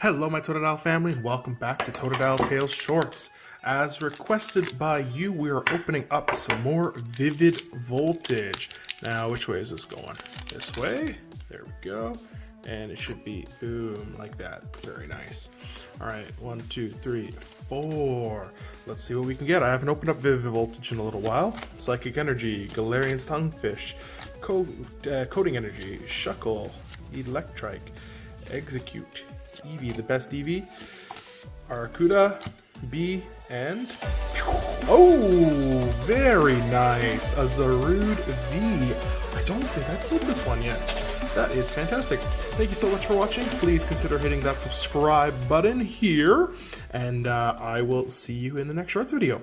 Hello my Totodile family, welcome back to Totodile Tales Shorts. As requested by you, we are opening up some more Vivid Voltage. Now, which way is this going? This way? There we go. And it should be boom, like that. Very nice. All right, 1, 2, 3, 4. Let's see what we can get. I haven't opened up Vivid Voltage in a little while. Psychic Energy, Galarian Tonguefish, Coding Energy, Shuckle, Electrike, Execute, Eevee, the best Eevee, Arcuda B, and oh, very nice, a Zarude V. I don't think I've pulled this one yet. That is fantastic. Thank you so much for watching. Please consider hitting that subscribe button here, and I will see you in the next shorts video.